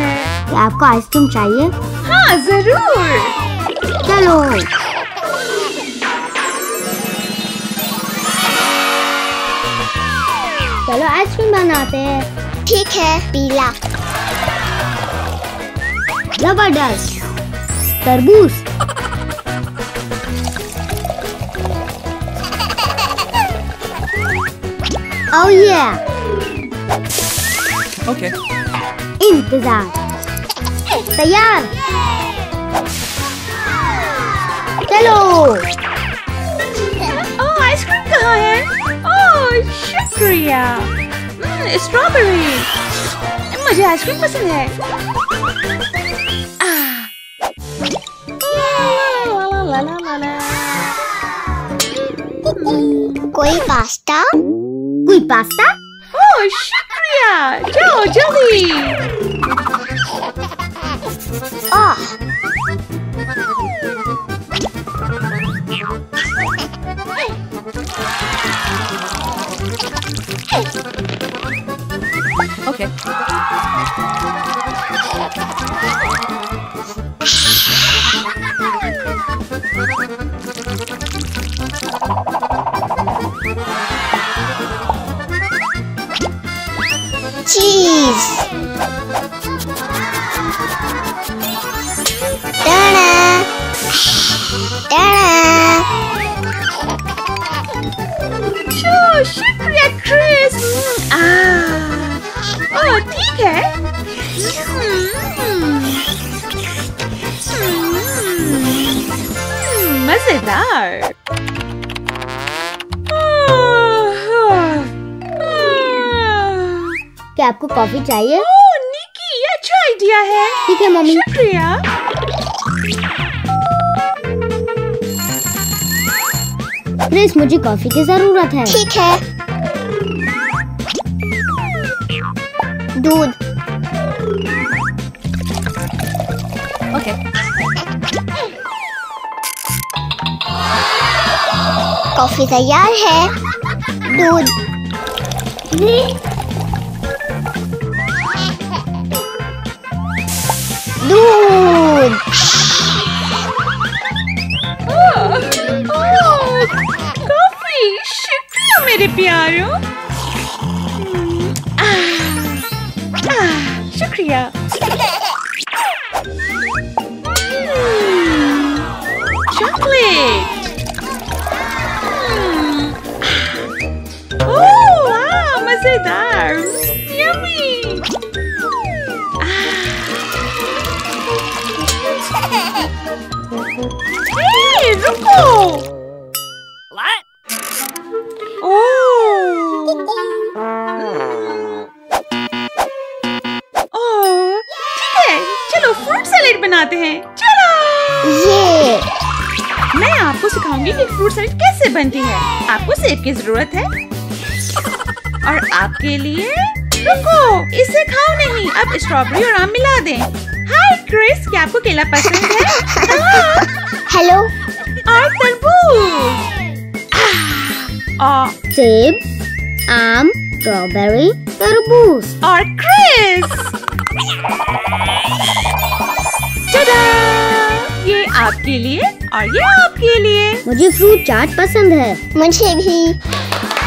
क्या आपको आइसक्रीम चाहिए? हाँ जरूर। चलो चलो आइसक्रीम बनाते हैं। ठीक है। पीला, जबरदस्त, तरबूज, ओह ये, ओके, इंतजार, तैयार, चलो। ओह आइसक्रीम कहाँ है? शुक्रिया। स्ट्रॉबेरी, मुझे आइसक्रीम पसंद है। कोई पास्ता? ओह शुक्रिया, जाओ जल्दी। Okay. Cheese. Ta-da. Sure, Shukriya, Chris. Oh, ठीक है। मजेदार। क्या आपको कॉफी चाहिए? ओह निकी, अच्छा आइडिया है। ठीक है मम्मी। शुक्रिया। क्रिस, मुझे कॉफी की जरूरत है। ठीक है। दूध, ओके, कॉफी तैयार है। दूध, दूध, कॉफी। शुक्रिया मेरे प्यारों। शुक्रिया। चॉकलेट। ओह वाह, मजेदार। यम्मी। हे, रुको। What? बनाते हैं। चलो ये। मैं आपको सिखाऊंगी कि फ्रूट सैलेड कैसे बनती है। आपको सेब की जरूरत है और आपके लिए, रुको इसे खाओ नहीं, अब स्ट्रॉबेरी और आम मिला दें। हाय क्रिस, क्या आपको केला पसंद है? हेलो। और तरबूज, और सेब, आम, स्ट्रॉबेरी, तरबूज और क्रिस। ये आपके लिए और ये आपके लिए। मुझे फ्रूट चाट पसंद है। मुझे भी।